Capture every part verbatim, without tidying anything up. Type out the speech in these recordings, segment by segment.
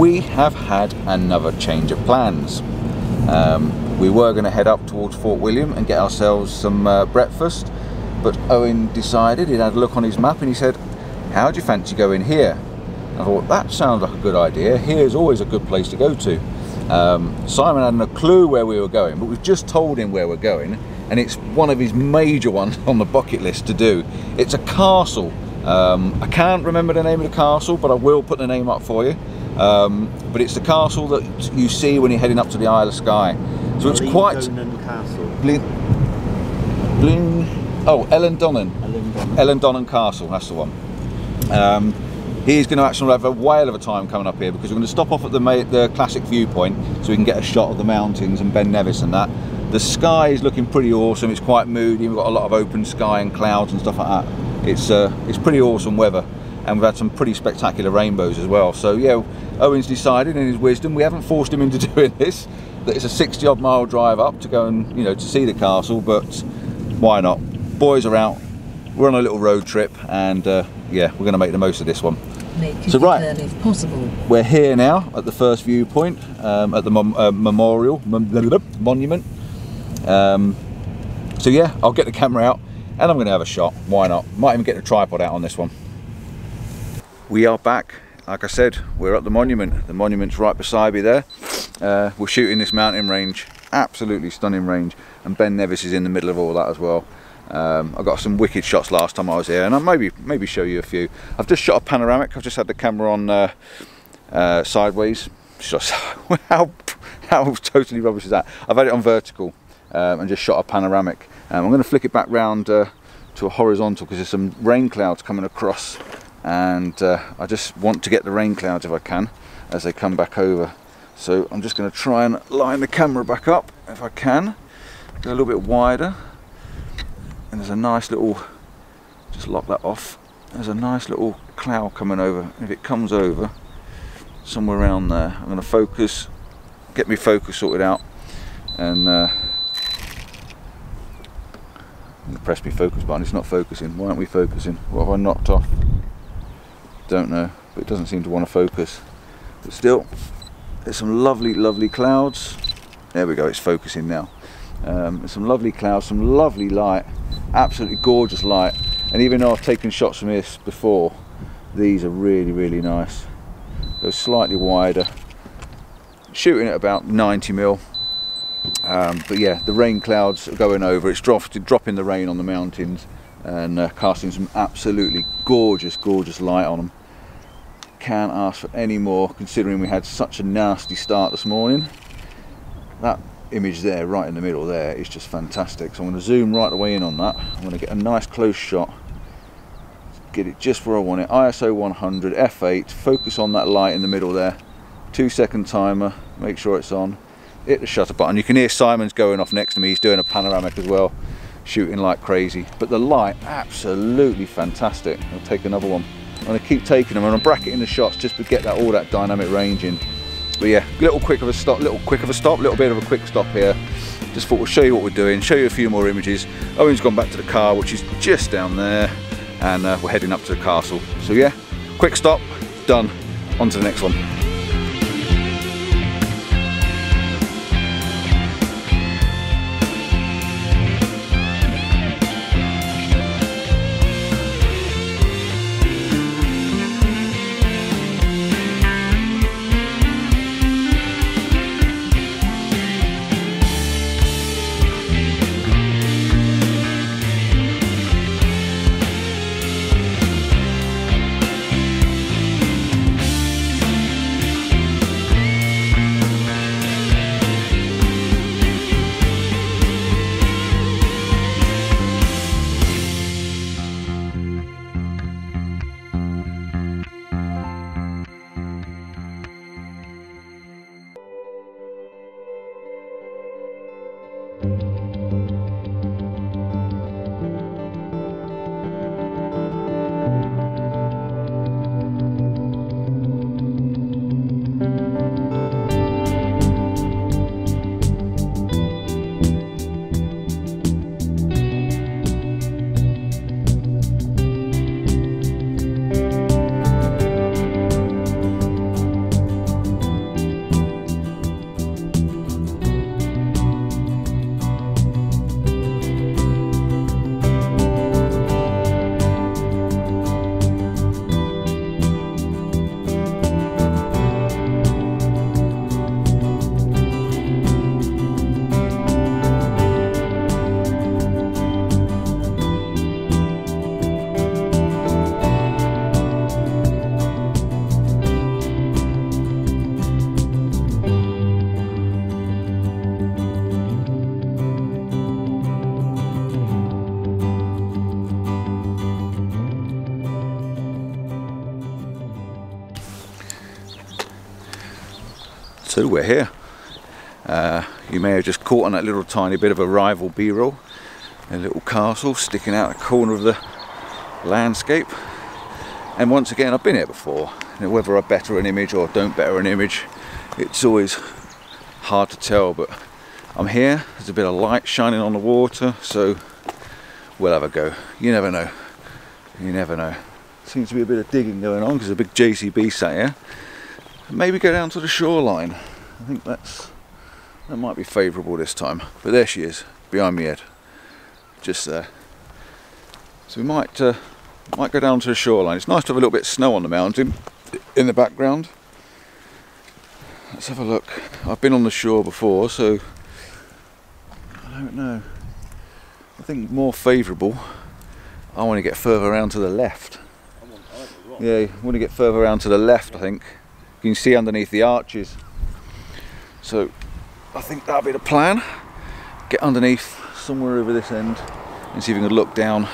we have had another change of plans. Um, we were going to head up towards Fort William and get ourselves some uh, breakfast, but Owain decided, he'd had a look on his map and he said, how do you fancy going here? And I thought, that sounds like a good idea. Here's always a good place to go to. Um, Simon hadn't a clue where we were going, but we've just told him where we're going, and it's one of his major ones on the bucket list to do. It's a castle. Um, I can't remember the name of the castle, but I will put the name up for you. Um, but it's the castle that you see when you're heading up to the Isle of Skye. So it's Eilean quite... Donan Castle. Blin, Blin, oh, Eilean Donan. Eilean Donan Castle, that's the one. Um, he's going to actually have a whale of a time coming up here, because we're going to stop off at the, the classic viewpoint so we can get a shot of the mountains and Ben Nevis and that. The sky is looking pretty awesome. It's quite moody. We've got a lot of open sky and clouds and stuff like that. It's uh, it's pretty awesome weather, and we've had some pretty spectacular rainbows as well. So yeah, Owain's decided in his wisdom, we haven't forced him into doing this, that it's a sixty odd mile drive up to go and, you know, to see the castle, but why not? Boys are out. We're on a little road trip, and uh, yeah, we're going to make the most of this one. Make it so right, as early as possible. We're here now at the first viewpoint, um, at the mem uh, memorial mem monument. Um, so yeah, I'll get the camera out, and I'm going to have a shot. Why not? Might even get the tripod out on this one. We are back. Like I said, we're at the monument. The monument's right beside me there. Uh, we're shooting this mountain range, absolutely stunning range, and Ben Nevis is in the middle of all that as well. Um, I got some wicked shots last time I was here, and I'll maybe maybe show you a few. I've just shot a panoramic. I've just had the camera on uh, uh, sideways. Just, how how totally rubbish is that? I've had it on vertical um, and just shot a panoramic. Um, I'm going to flick it back round uh, to a horizontal because there's some rain clouds coming across, and uh, I just want to get the rain clouds if I can as they come back over. So I'm just going to try and line the camera back up if I can. Go a little bit wider. And there's a nice little, just lock that off, there's a nice little cloud coming over. If it comes over, somewhere around there, I'm going to focus, get my focus sorted out, and uh, I'm going to press my focus button. It's not focusing. Why aren't we focusing? What have I knocked off? Don't know, but it doesn't seem to want to focus. But still, there's some lovely, lovely clouds. There we go, it's focusing now. Um, some lovely clouds, some lovely light, absolutely gorgeous light. And even though I've taken shots from this before, these are really, really nice. They're slightly wider, shooting at about ninety mil. Um, but yeah, the rain clouds are going over. It's dropped, dropping the rain on the mountains and uh, casting some absolutely gorgeous, gorgeous light on them. Can't ask for any more, considering we had such a nasty start this morning. That image there, right in the middle there, is just fantastic. So I'm going to zoom right away in on that. I'm going to get a nice close shot, get it just where I want it. I S O one hundred, F eight, focus on that light in the middle there, two second timer, make sure it's on, hit the shutter button. You can hear Simon's going off next to me. He's doing a panoramic as well, shooting like crazy, but the light, absolutely fantastic. I'll take another one. I'm going to keep taking them, and I'm bracketing the shots just to get that all that dynamic range in. But yeah, little quick of a stop, little quick of a stop, little bit of a quick stop here. Just thought we'll show you what we're doing, show you a few more images. Owain's gone back to the car, which is just down there, and uh, we're heading up to the castle. So yeah, quick stop, done. On to the next one. two, we're here. Uh, you may have just caught on that little tiny bit of a rival b-roll, a little castle sticking out the corner of the landscape. And once again, I've been here before. Now, whether I better an image or don't better an image, it's always hard to tell, but I'm here. There's a bit of light shining on the water, so we'll have a go. You never know. You never know. Seems to be a bit of digging going on because there's a big J C B sat here. Maybe go down to the shoreline. I think that's that might be favourable this time. But there she is, behind me, Ed. Just there. So we might uh, might go down to the shoreline. It's nice to have a little bit of snow on the mountain in the background. Let's have a look. I've been on the shore before, so I don't know. I think more favourable. I want to get further around to the left. I'm on, I'm on. Yeah, I want to get further around to the left, I think. You can see underneath the arches. So I think that'll be the plan. Get underneath somewhere over this end and see if you can look down.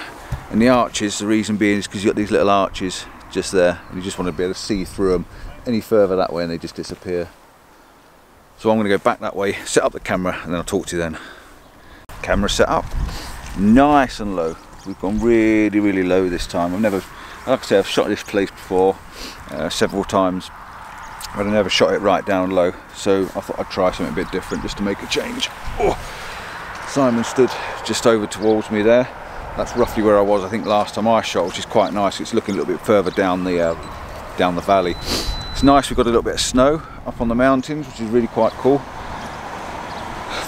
And the arches, the reason being is because you've got these little arches just there and you just want to be able to see through them. Any further that way and they just disappear. So I'm going to go back that way, set up the camera, and then I'll talk to you then. Camera set up, nice and low. We've gone really, really low this time. I've never, like I said, I've shot this place before uh, several times, but I never shot it right down low. So I thought I'd try something a bit different just to make a change. Oh, Simon stood just over towards me there. That's roughly where I was, I think, last time I shot, which is quite nice. It's looking a little bit further down the uh, down the valley. It's nice. We've got a little bit of snow up on the mountains, which is really quite cool.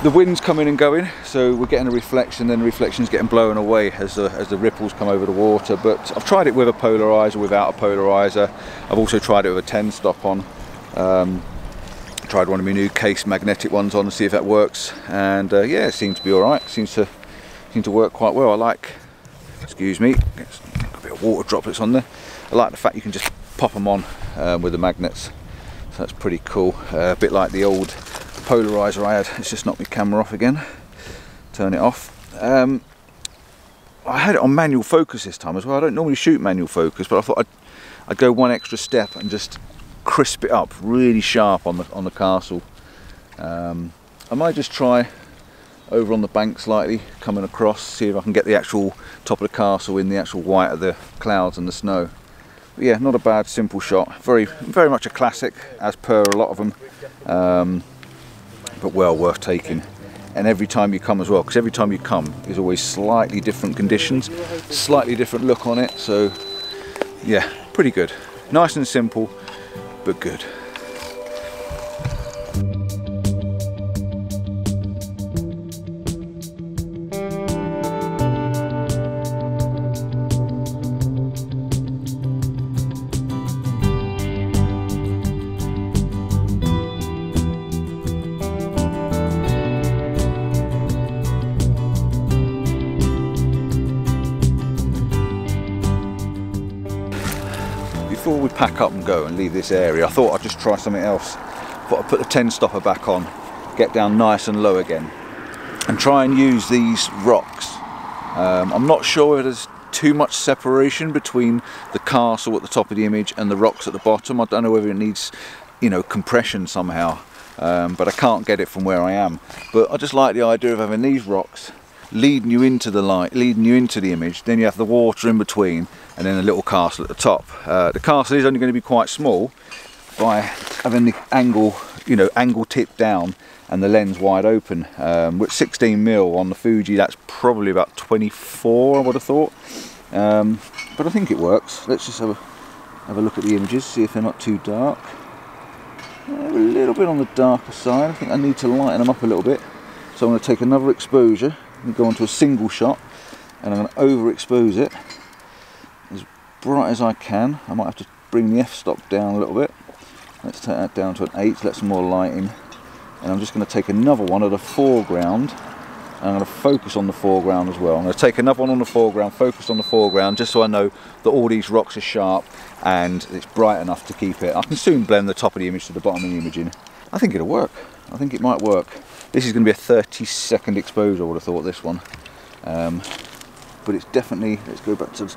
The wind's coming and going, so we're getting a reflection, then the reflection's getting blown away as the, as the ripples come over the water. But I've tried it with a polarizer, without a polarizer. I've also tried it with a ten stop on. Um, tried one of my new case magnetic ones on to see if that works, and uh, yeah, it seems to be all right. Seems to seem to work quite well. I like, excuse me, it's a bit of water droplets on there. I like the fact you can just pop them on um, with the magnets, so that's pretty cool. Uh, a bit like the old polarizer I had. It's just knocked my camera off again. Turn it off. Um, I had it on manual focus this time as well. I don't normally shoot manual focus, but I thought I'd, I'd go one extra step and just crisp it up really sharp on the on the castle. Um, I might just try over on the bank slightly, coming across, see if I can get the actual top of the castle in the actual white of the clouds and the snow. But yeah, not a bad simple shot. Very, very much a classic, as per a lot of them. Um, but well worth taking, and every time you come as well, because every time you come there's always slightly different conditions, slightly different look on it. So yeah, pretty good. Nice and simple, but good. Before we pack up and go and leave this area, I thought I'd just try something else. But I put the ten stopper back on, get down nice and low again, and try and use these rocks. Um, I'm not sure whether there's too much separation between the castle at the top of the image and the rocks at the bottom. I don't know whether it needs, you know, compression somehow, um, but I can't get it from where I am. But I just like the idea of having these rocks leading you into the light, leading you into the image, then you have the water in between, and then a little castle at the top. Uh, the castle is only going to be quite small by having the angle, you know, angle tip down and the lens wide open. Um, with sixteen mil on the Fuji, that's probably about twenty-four, I would have thought. Um, but I think it works. Let's just have a, have a look at the images, see if they're not too dark. They're a little bit on the darker side. I think I need to lighten them up a little bit. So I'm going to take another exposure and go onto a single shot, and I'm going to overexpose it as bright as I can. I might have to bring the f-stop down a little bit. Let's take that down to an eight, let some more light in, and I'm just going to take another one at the foreground, and I'm going to focus on the foreground as well. I'm going to take another one on the foreground, focus on the foreground, just so I know that all these rocks are sharp and it's bright enough to keep it. I can soon blend the top of the image to the bottom of the image in. I think it'll work. I think it might work. This is going to be a thirty second exposure, I would have thought, this one. Um, but it's definitely, let's go back to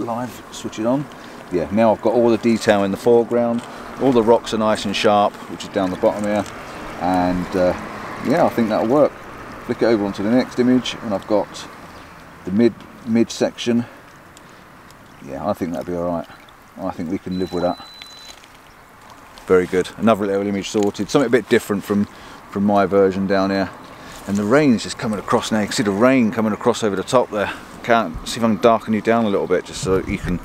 live, switch it on. Yeah, now I've got all the detail in the foreground, All the rocks are nice and sharp, which is down the bottom here, and uh, yeah, I think that'll work. Flick it over onto the next image, and I've got the mid mid section. Yeah, I think that'd be all right. I think we can live with that. Very good. Another little image sorted. Something a bit different from from my version down here. And the rain's just coming across now. You can see the rain coming across over the top there. Can't see if I can darken you down a little bit just so you can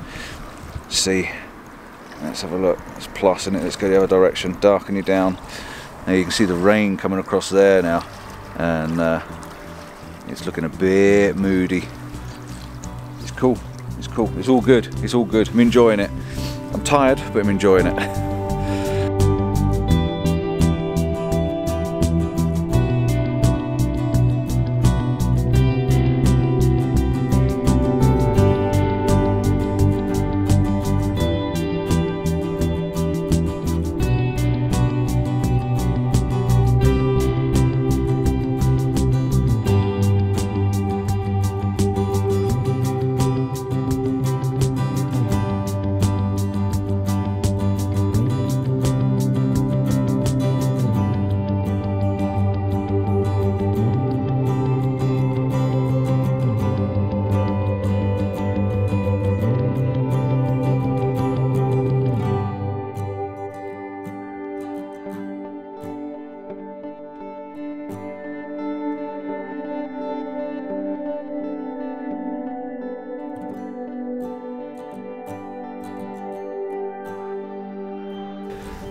see. Let's have a look. It's plus, isn't it? Let's go the other direction. Darken you down. Now you can see the rain coming across there now, and uh, it's looking a bit moody. It's cool. It's cool. It's all good. It's all good. I'm enjoying it. I'm tired, but I'm enjoying it.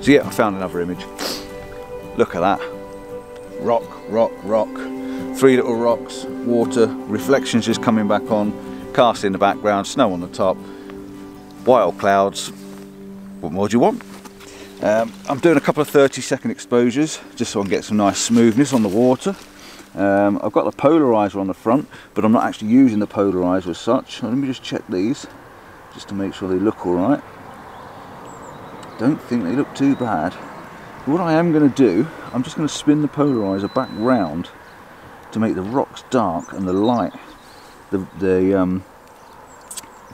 So yeah, I found another image. Look at that. Rock, rock, rock. Three little rocks, water, reflections just coming back on, cast in the background, snow on the top, wild clouds. What more do you want? Um, I'm doing a couple of thirty second exposures just so I can get some nice smoothness on the water. Um, I've got the polarizer on the front, but I'm not actually using the polarizer as such. Let me just check these, just to make sure they look all right. Don't think they look too bad. What I am going to do, I'm just going to spin the polarizer back round to make the rocks dark and the light, the, the um,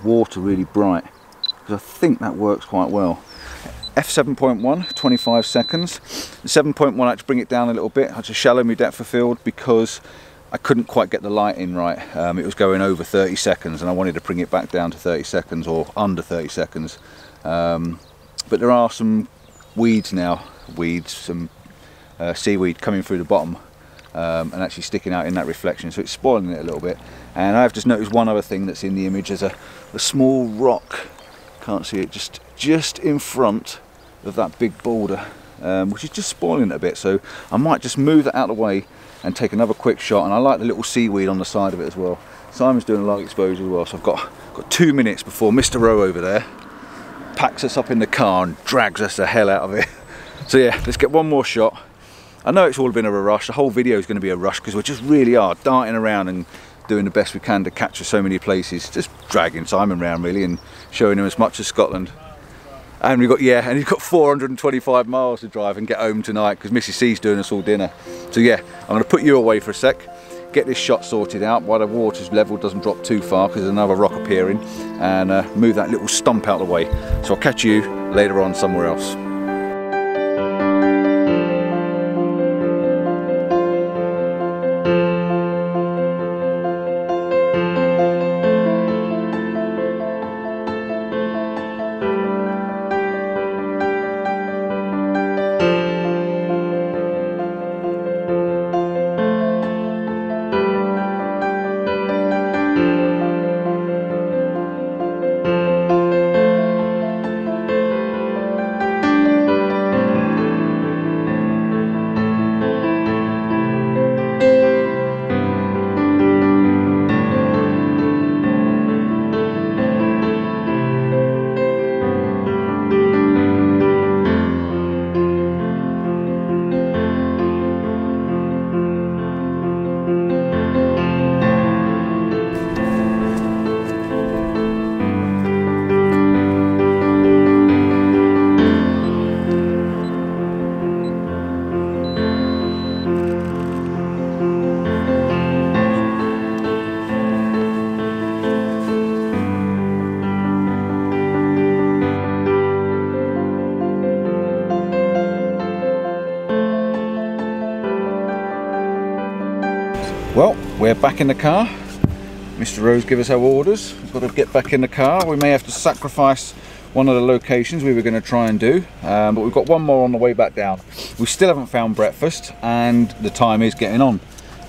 water really bright, because I think that works quite well. F seven point one, twenty-five seconds. seven point one, I had to bring it down a little bit. I had to shallow my depth of field because I couldn't quite get the light in right. Um, it was going over thirty seconds and I wanted to bring it back down to thirty seconds or under thirty seconds. Um, But there are some weeds now, weeds, some uh, seaweed coming through the bottom um, and actually sticking out in that reflection, so it's spoiling it a little bit. And I've just noticed one other thing that's in the image. There's a, a small rock, can't see it, just, just in front of that big boulder, um, which is just spoiling it a bit. So I might just move that out of the way and take another quick shot. And I like the little seaweed on the side of it as well. Simon's doing a light exposure as well, so I've got, got two minutes before Mister Rowe over there packs us up in the car and drags us the hell out of it. So yeah, let's get one more shot. I know it's all been a rush, the whole video is going to be a rush because we just really are darting around and doing the best we can to capture so many places, just dragging Simon around really and showing him as much as Scotland. And we've got, yeah, and he's got four hundred twenty-five miles to drive and get home tonight because Missus C's doing us all dinner. So yeah, I'm going to put you away for a sec, get this shot sorted out while the water's level doesn't drop too far because there's another rock appearing, and uh, move that little stump out of the way. So I'll catch you later on somewhere else. Well, we're back in the car. Mister Rowe's give us our orders. We've got to get back in the car. We may have to sacrifice one of the locations we were going to try and do, um, but we've got one more on the way back down. We still haven't found breakfast, and the time is getting on.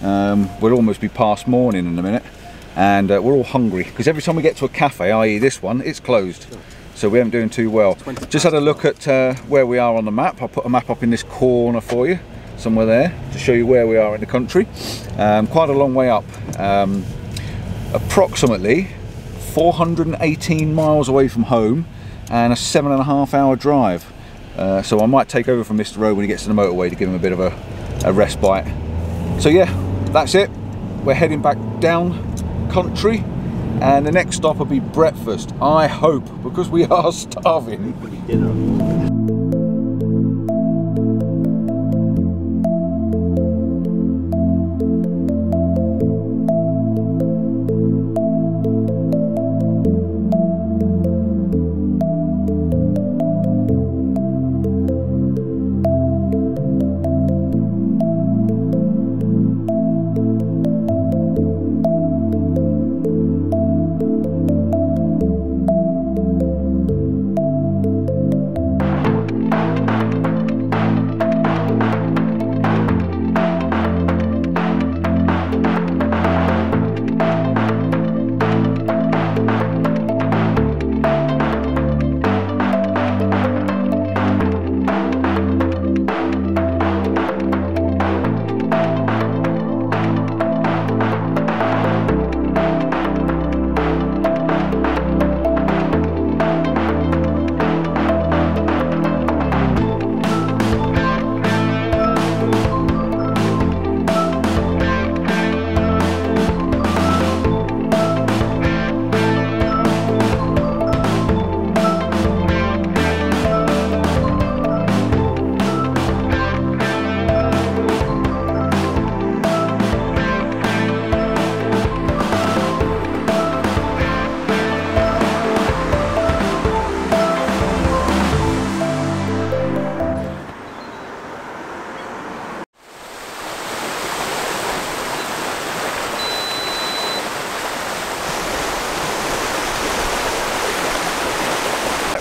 Um, we'll almost be past morning in a minute, and uh, we're all hungry because every time we get to a cafe, that is this one, it's closed. So we aren't doing too well. Just had a look at uh, where we are on the map. I'll put a map up in this corner for you, somewhere there, to show you where we are in the country. Um, quite a long way up. Um, approximately four hundred and eighteen miles away from home and a seven and a half hour drive. Uh, so I might take over from Mister Rowe when he gets to the motorway to give him a bit of a, a respite. So yeah, that's it. We're heading back down country, and the next stop will be breakfast, I hope, because we are starving.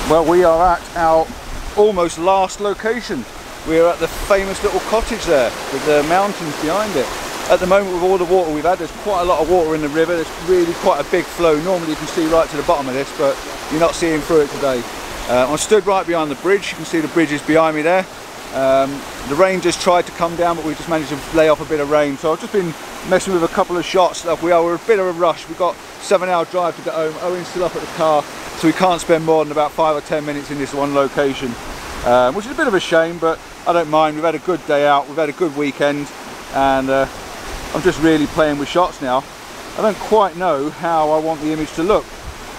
Well, we are at our almost last location. We are at the famous little cottage there with the mountains behind it. At the moment, with all the water we've had, there's quite a lot of water in the river. There's really quite a big flow. Normally you can see right to the bottom of this, but you're not seeing through it today. Uh, I stood right behind the bridge. You can see the bridge is behind me there. Um, the rain just tried to come down, but we just managed to lay off a bit of rain. So I've just been messing with a couple of shots. We are we're a bit of a rush. We've got seven hour drive to get home. Owen's still up at the car, so we can't spend more than about five or ten minutes in this one location, um, which is a bit of a shame, but I don't mind. We've had a good day out, we've had a good weekend, and uh, I'm just really playing with shots now. I don't quite know how I want the image to look,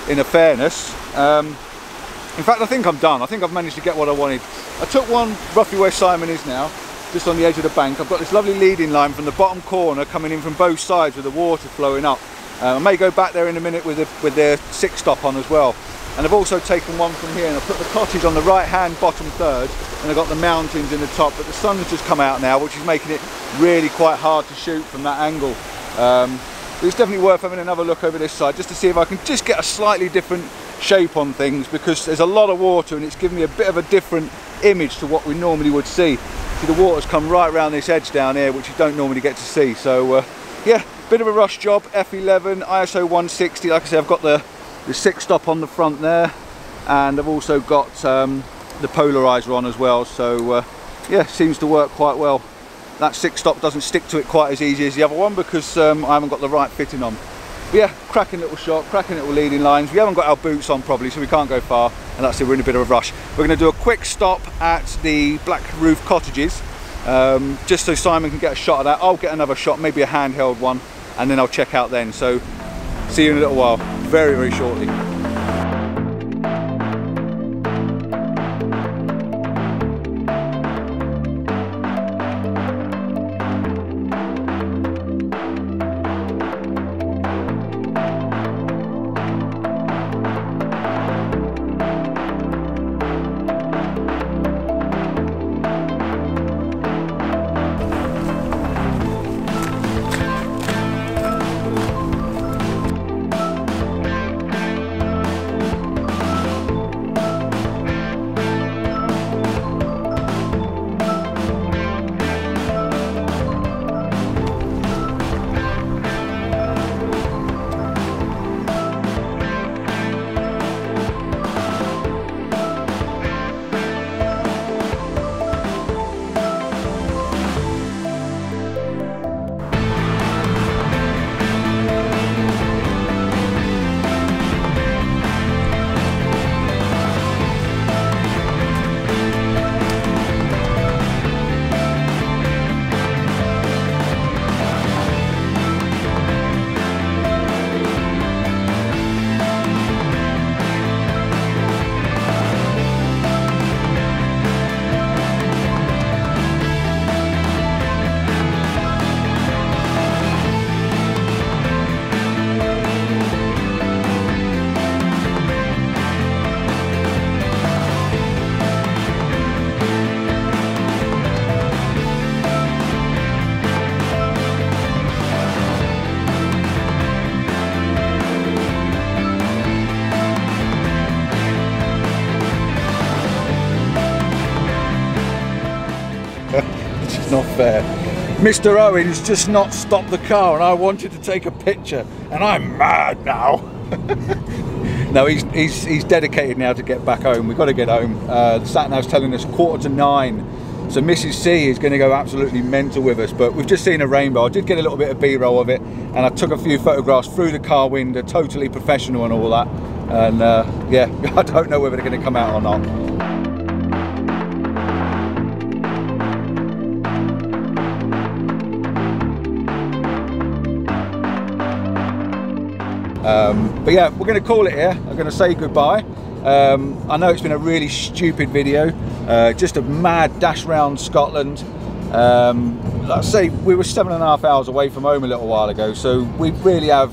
in a fairness. Um, in fact, I think I'm done. I think I've managed to get what I wanted. I took one roughly where Simon is now, just on the edge of the bank. I've got this lovely leading line from the bottom corner coming in from both sides with the water flowing up. Um, I may go back there in a minute with the, with the six stop on as well. And I've also taken one from here, and I've put the cottage on the right hand bottom third, and I've got the mountains in the top, but the sun's just come out now, which is making it really quite hard to shoot from that angle. Um, but it's definitely worth having another look over this side just to see if I can just get a slightly different shape on things, because there's a lot of water and it's given me a bit of a different image to what we normally would see. See, the water's come right around this edge down here, which you don't normally get to see. So uh, yeah, bit of a rush job. F eleven, I S O one sixty. Like I said, I've got the the six stop on the front there, and I've also got um, the polarizer on as well. So uh, yeah, seems to work quite well. That six stop doesn't stick to it quite as easy as the other one because um, I haven't got the right fitting on. But yeah, cracking little shot, cracking little leading lines. We haven't got our boots on probably, so we can't go far, and that's it. We're in a bit of a rush. We're going to do a quick stop at the Black Roof Cottages, um, just so Simon can get a shot of that. I'll get another shot, maybe a handheld one, and then I'll check out then. So see you in a little while, very, very shortly. It's just not fair. Mister Owen's just not stopped the car and I wanted to take a picture and I'm mad now. No, he's, he's, he's dedicated now to get back home. We've got to get home. Uh, the sat nav's telling us quarter to nine. So Missus C is going to go absolutely mental with us, but we've just seen a rainbow. I did get a little bit of B-roll of it, and I took a few photographs through the car window, totally professional and all that. And uh, yeah, I don't know whether they're going to come out or not. Um, but yeah, we're going to call it here. I'm going to say goodbye. Um, I know it's been a really stupid video, uh, just a mad dash round Scotland. Um, like I say, we were seven and a half hours away from home a little while ago, so we really have,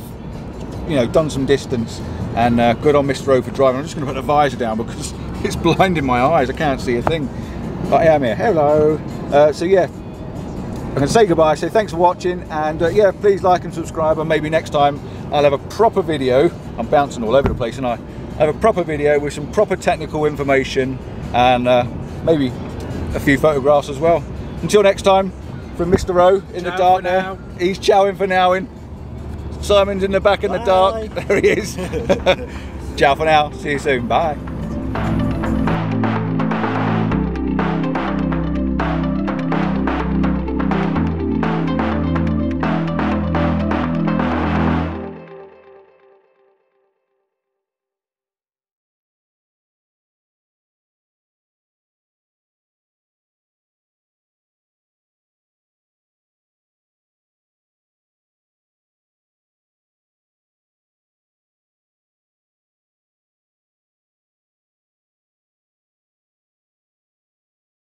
you know, done some distance. And uh, good on Mister Rowe for driving. I'm just going to put the visor down because it's blinding my eyes. I can't see a thing. But yeah, I'm here. Hello. Uh, so yeah, I'm going to say goodbye. So thanks for watching, and uh, yeah, please like and subscribe, and maybe next time I'll have a proper video. I'm bouncing all over the place, and I have a proper video with some proper technical information and uh, maybe a few photographs as well. Until next time, from Mister Rowe in Chow the dark now. now. He's chowing for nowing. Simon's in the back in Bye. the dark. There he is. Ciao for now. See you soon. Bye.